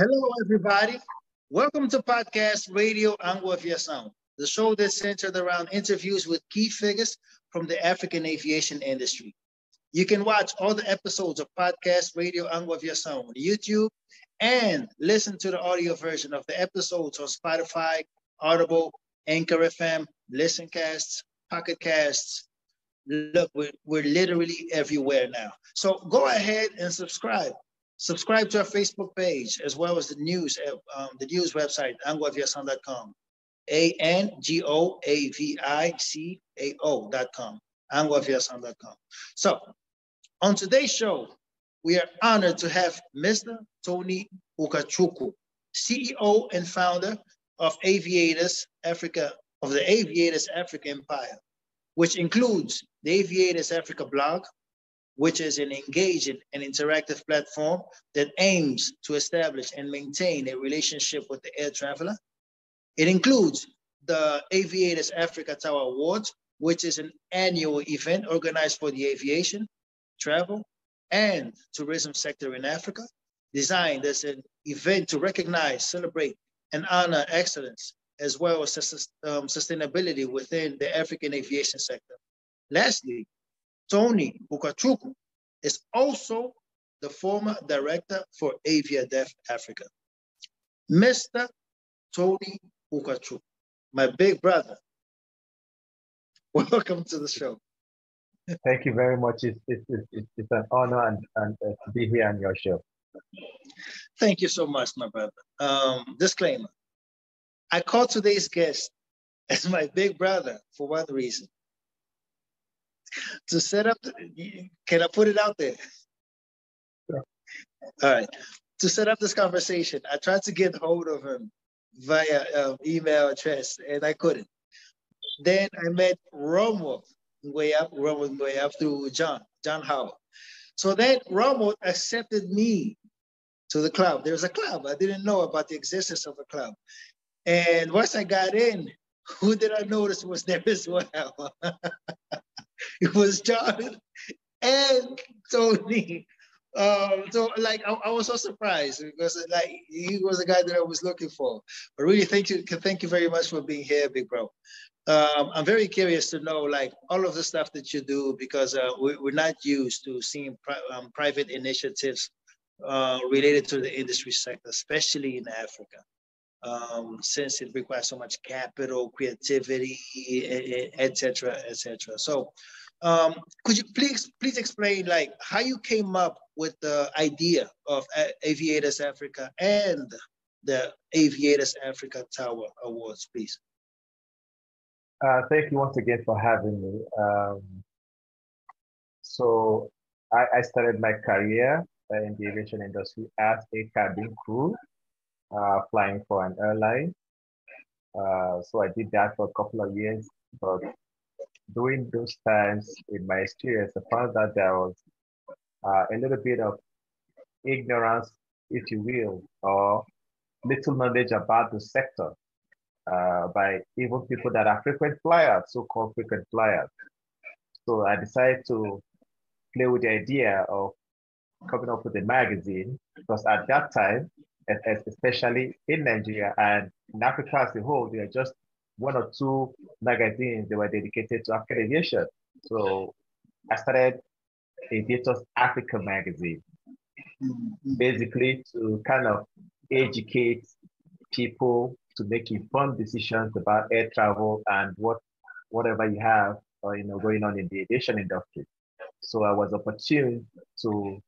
Hello, everybody. Welcome to Podcast Radio AngoAviação, the show that's centered around interviews with key figures from the African aviation industry. You can watch all the episodes of Podcast Radio AngoAviação on YouTube and listen to the audio version of the episodes on Spotify, Audible, Anchor FM, ListenCasts, Pocket Casts. Look, we're literally everywhere now. So go ahead and subscribe. Subscribe to our Facebook page, as well as the news website, angoaviação.com, angoaviacao.com, angoaviação.com. So on today's show, we are honored to have Mr. Toni Ukachukwu, CEO and founder of the Aviators Africa Empire, which includes the Aviators Africa blog, which is an engaging and interactive platform that aims to establish and maintain a relationship with the air traveler. It includes the Aviators Africa Tower Awards, which is an annual event organized for the aviation, travel, and tourism sector in Africa, designed as an event to recognize, celebrate, and honor excellence, as well as sustainability within the African aviation sector. Lastly, Toni Ukachukwu is also the former director for AviaDev Africa. Mr. Toni Ukachukwu, my big brother, welcome to the show. Thank you very much. It's an honor and to be here on your show. Thank you so much, my brother. Disclaimer, I call today's guest as my big brother for one reason. To set up, can I put it out there? Yeah. All right. To set up this conversation, I tried to get hold of him via email address, and I couldn't. Then I met Romo way up through John Howard. So then Romo accepted me to the club. There's a club. I didn't know about the existence of a club. And once I got in, who did I notice was there as well? It was John and Toni. I was so surprised because he was the guy that I was looking for. But really, thank you very much for being here, big bro. I'm very curious to know all of the stuff that you do, because we're not used to seeing private initiatives related to the industry sector, especially in Africa, since it requires so much capital, creativity, etc. So could you please explain how you came up with the idea of Aviators Africa and the Aviators Africa Tower Awards, please? Thank you once again for having me. So I started my career in the aviation industry as a cabin crew, flying for an airline. So I did that for a couple of years, but during those times, in my experience, I found that there was a little bit of ignorance, if you will, or little knowledge about the sector by even people that are frequent flyers, so-called frequent flyers. So I decided to play with the idea of coming up with a magazine, because at that time, especially in Nigeria and in Africa as a whole, there are just one or two magazines that were dedicated to African aviation. So I started Aviators Africa magazine, basically to kind of educate people to make informed decisions about air travel and whatever you have going on in the aviation industry. So I was opportune to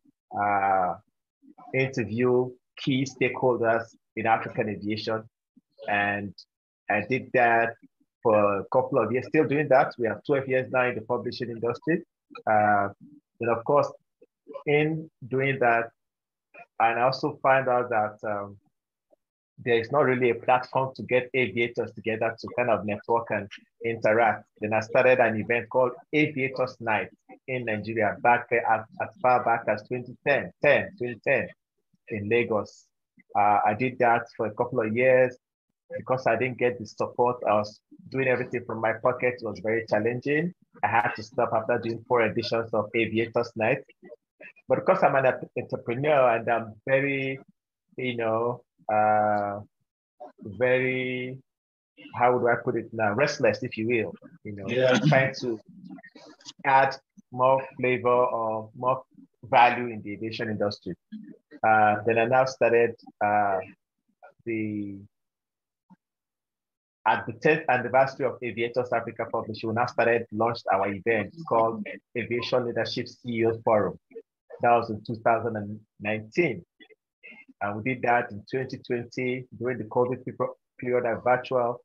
interview key stakeholders in African aviation. And I did that for a couple of years, still doing that. We have 12 years now in the publishing industry. And of course, in doing that, and I also find out that there is not really a platform to get aviators together to kind of network and interact. Then I started an event called Aviators Night in Nigeria back as far back as 2010. In Lagos. I did that for a couple of years because I didn't get the support. I was doing everything from my pocket. It was very challenging. I had to stop after doing 4 editions of Aviators Night. But because I'm an entrepreneur and I'm very very, how would I put it now, restless, if you will, trying to add more flavor or more value in the aviation industry. Then I now started the at the 10th anniversary of Aviators Africa Publishing, we now launched our event called Aviation Leadership CEO Forum. That was in 2019. And we did that in 2020 during the COVID period and virtual.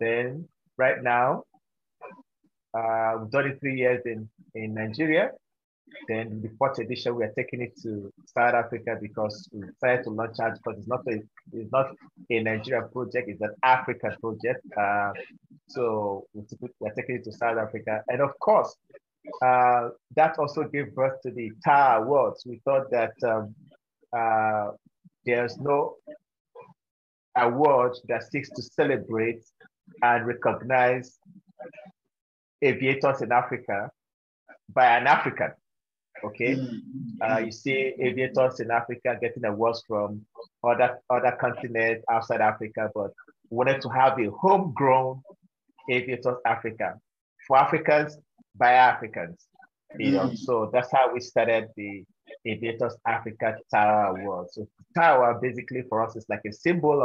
Then right now, we've done it 3 years in Nigeria. Then the 4th edition, we are taking it to South Africa because we decided to launch out because it's not a Nigerian project, it's an African project. So we're taking it to South Africa. And of course, that also gave birth to the TAA Awards. We thought that there's no award that seeks to celebrate and recognize aviators in Africa by an African. Okay, you see aviators in Africa getting awards from other continents outside Africa, but we wanted to have a homegrown Aviators Africa for Africans by Africans. So that's how we started the Aviators Africa Tower Awards. So tower basically for us is like a symbol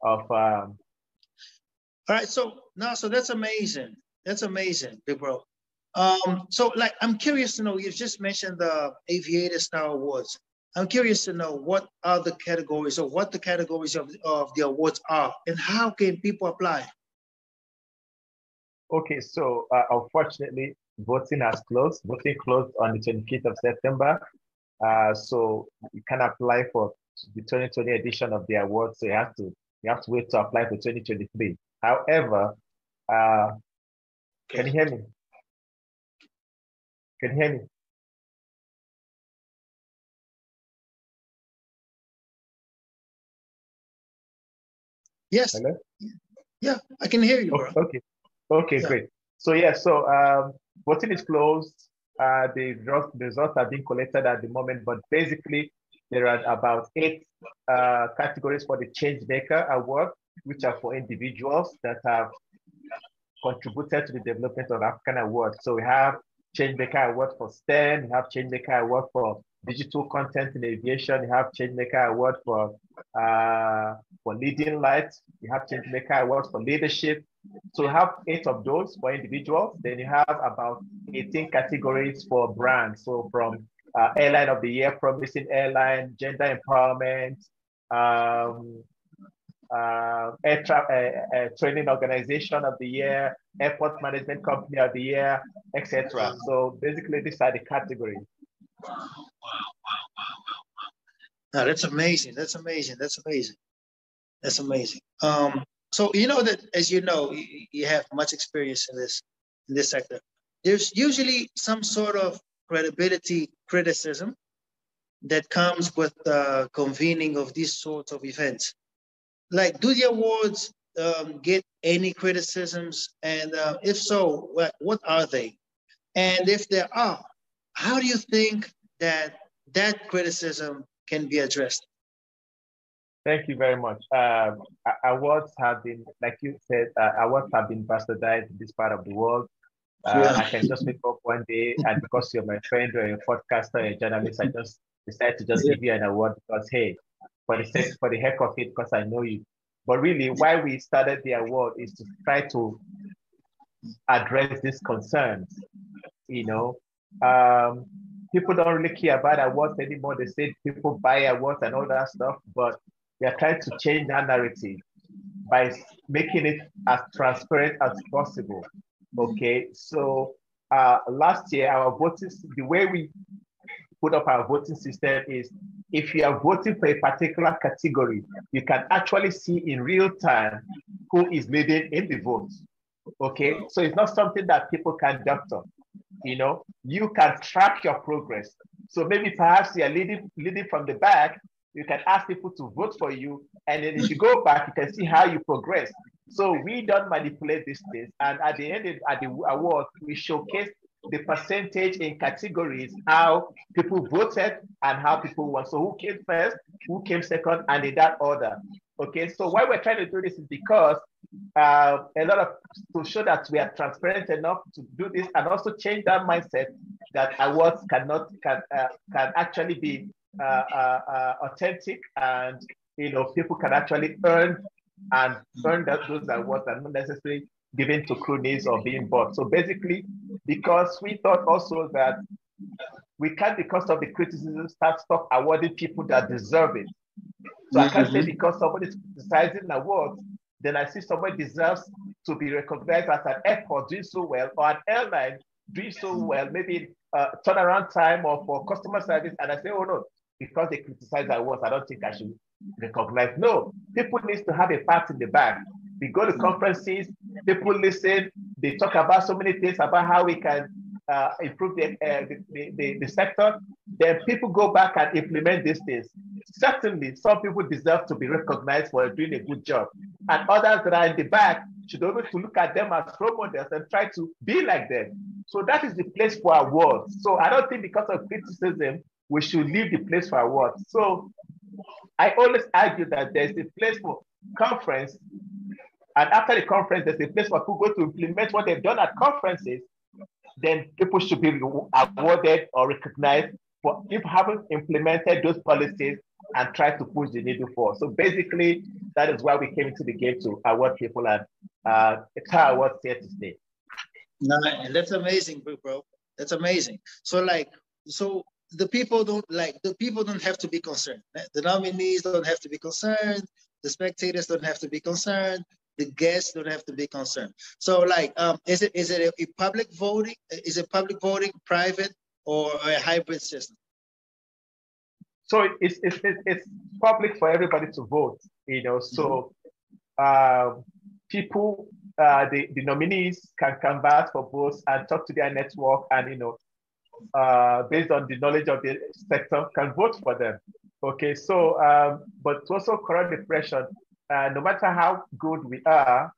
of. All right, so that's amazing. That's amazing, big bro. So like, I'm curious to know, you've just mentioned the Aviators Tower Awards. I'm curious to know what are the categories or what the categories of the awards are and how can people apply? Okay, so unfortunately, voting has closed. Voting closed on the 25th of September. So you can apply for the 2020 edition of the awards. So you have to wait to apply for 2023. However, can you hear me? Can you hear me? Yes. Hello? Yeah, I can hear you. Bro. Okay, yeah. Great. So yeah, so voting is closed. The results are being collected at the moment, but basically there are about 8 categories for the Changemaker Award, which are for individuals that have contributed to the development of African awards. So we have Changemaker Award for STEM, you have Changemaker Award for digital content in aviation, you have Changemaker Award for leading lights, you have Changemaker Awards for leadership. So you have 8 of those for individuals. Then you have about 18 categories for brands. So from Airline of the Year, Promising Airline, Gender Empowerment, Training Organization of the Year, Airport Management Company of the Year, etc. So basically, these are the categories. Wow. Now, that's amazing. So you know that, as you know, you have much experience in this sector. There's usually some sort of credibility criticism that comes with the convening of these sorts of events. Like, do the awards get any criticisms? And if so, what are they? And if there are, how do you think that criticism can be addressed? Thank you very much. Awards have been, like you said, awards have been bastardized in this part of the world. I can just pick up one day, and because you're my friend, you're a podcaster, you're a journalist, I just decided to just give you an award because, hey, for the heck of it, because I know you. But really, why we started the award is to try to address these concerns. People don't really care about awards anymore. They say people buy awards and all that stuff, but we are trying to change that narrative by making it as transparent as possible. Okay, so last year, our voting, the way we put up our voting system is, if you are voting for a particular category, you can actually see in real time who is leading in the vote. Okay, so it's not something that people can doctor. You can track your progress. So maybe perhaps you are leading from the back, you can ask people to vote for you, and then if you go back, you can see how you progress. So we don't manipulate these things, and at the end of the award, we showcase the percentage in categories, how people voted and how people won. So who came first, who came second, and in that order. Okay, so why we're trying to do this is because a lot of, to show that we are transparent enough to do this and also change that mindset that awards can actually be authentic, and you know, people can actually earn those awards and not necessarily given to cronies or being bought. So basically, because we thought also that we can't, because of the criticism, stop awarding people that deserve it. So I can't say because somebody's criticizing an award, then I see somebody deserves to be recognized as an airport doing so well, or an airline doing so well, maybe turnaround time or for customer service, and I say, oh no, because they criticize awards, I don't think I should recognize. No, people need to have a part in the bag. We go to conferences, people listen, they talk about so many things about how we can improve the sector. Then people go back and implement these things. Certainly, some people deserve to be recognized for doing a good job. And others that are in the back should always look at them as role models and try to be like them. So that is the place for awards. So I don't think because of criticism, we should leave the place for awards. So I always argue that there's a place for conference, and after the conference, there's a place where people go to implement what they've done at conferences. Then people should be awarded or recognized for if having implemented those policies and try to push the needle forward. So basically, that is why we came into the game, to award people, and TAR Awards here to stay. No, that's amazing, bro. That's amazing. So like, so the people don't have to be concerned. The nominees don't have to be concerned. The spectators don't have to be concerned. The guests don't have to be concerned. So, like, is it a public voting? Is it public voting, private, or a hybrid system? So it's public for everybody to vote. You know, so people, the nominees can converse for votes and talk to their network, and you know, based on the knowledge of the sector, can vote for them. Okay, so, but to also correct the pressure, no matter how good we are,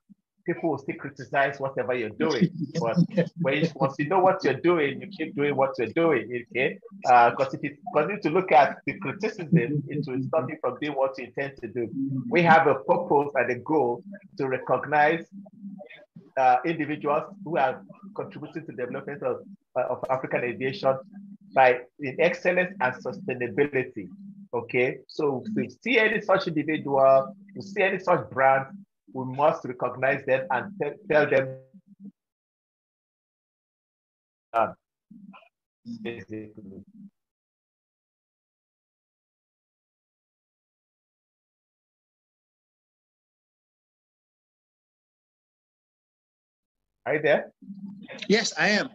people will still criticize whatever you're doing. But once you know what you're doing, you keep doing what you're doing, okay? Because if you continue to look at the criticism, it will stop you from doing what you intend to do. We have a purpose and a goal to recognize individuals who are contributing to the development of African aviation by in excellence and sustainability. Okay, so if we see any such individual, we see any such brand, we must recognize them and tell them. Are you there? Yes, I am.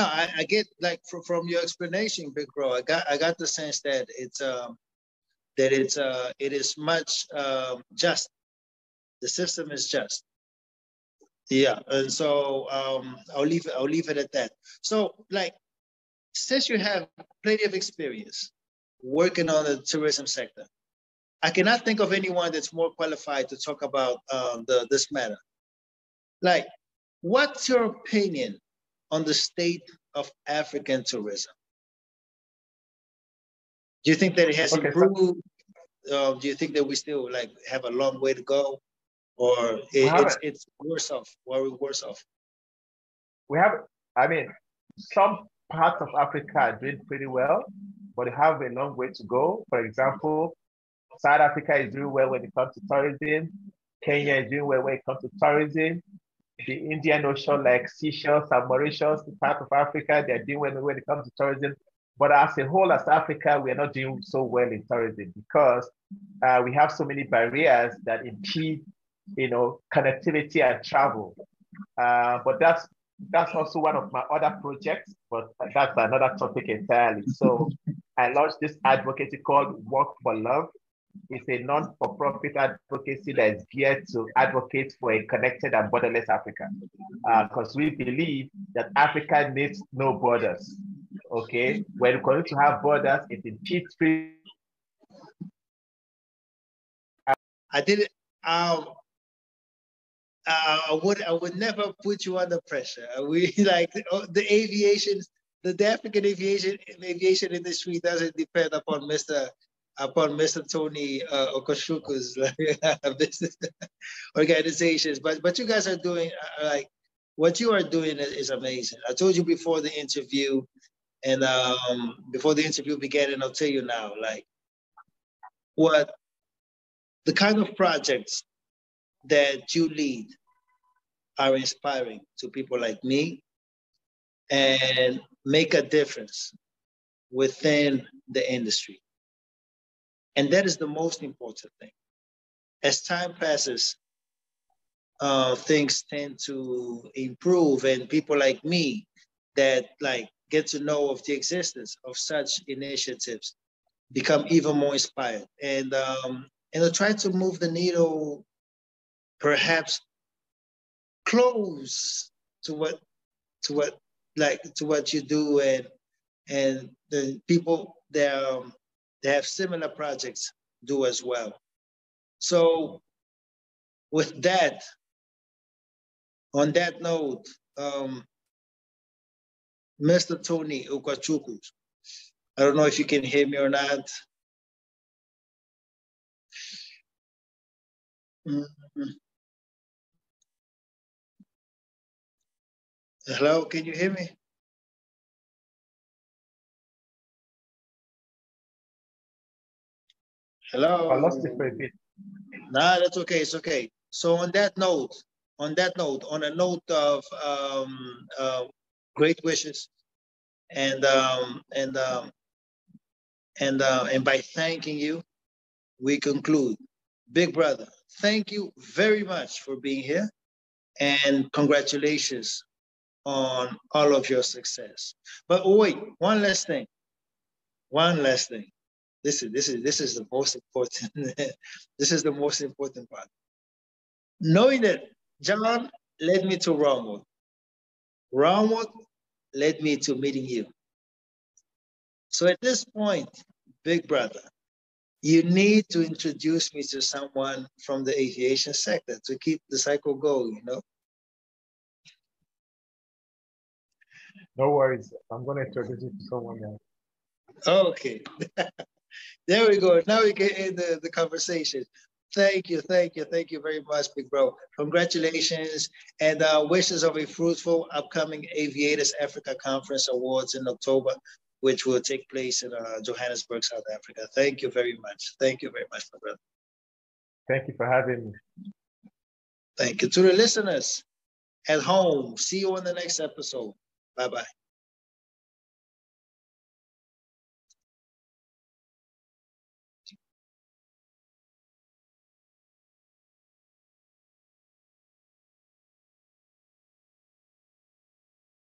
I get, like, from your explanation, Big Bro, I got the sense that it is much just. The system is just. Yeah, and so I'll leave it at that. So, like, since you have plenty of experience working on the tourism sector, I cannot think of anyone that's more qualified to talk about this matter. Like, what's your opinion on the state of African tourism? Do you think that it has improved? Do you think that we still, like, have a long way to go, or it's worse off? Or we're worse off? We have, I mean, some parts of Africa are doing pretty well, but they have a long way to go. For example, South Africa is doing well when it comes to tourism. Kenya is doing well when it comes to tourism. The Indian Ocean, like Seychelles and Mauritius, the part of Africa, they're doing well when it comes to tourism. But as a whole, as Africa, we are not doing so well in tourism because we have so many barriers that impede, you know, connectivity and travel. But that's also one of my other projects, but that's another topic entirely. So I launched this advocacy called Work for Love. It's a non-for-profit advocacy that is geared to advocate for a connected and borderless Africa, because we believe that Africa needs no borders. Okay, when we continue to have borders, it impedes free. I did it. I would never put you under pressure. We like the African aviation industry doesn't depend upon Mr. Toni Okachukwu's business organizations, but you guys are doing like what you are doing is amazing. I told you before the interview, and before the interview began, and I'll tell you now, like what the kind of projects that you lead are inspiring to people like me and make a difference within the industry. And that is the most important thing. As time passes, things tend to improve, and people like me that like get to know of the existence of such initiatives become even more inspired. And I try to move the needle perhaps close to what you do, and the people that have similar projects do as well. So with that, on that note, Mr. Toni Ukachukwu, I don't know if you can hear me or not. Mm-hmm. Hello, can you hear me? Hello? I lost it for a bit. Nah, that's okay, it's okay. So on a note of great wishes and by thanking you, we conclude. Big brother, thank you very much for being here, and congratulations on all of your success. But wait, one last thing. This is the most important. This is the most important part. Knowing that John led me to Romo, Romo led me to meeting you. So at this point, big brother, you need to introduce me to someone from the aviation sector to keep the cycle going, you know? No worries. I'm going to introduce you to someone else. Okay. There we go. Now we can end the conversation. Thank you very much, big bro. Congratulations, and wishes of a fruitful upcoming Aviators Africa Conference Awards in October, which will take place in Johannesburg, South Africa. Thank you very much. Thank you very much, my brother. Thank you for having me. Thank you. To the listeners at home, see you on the next episode. Bye-bye.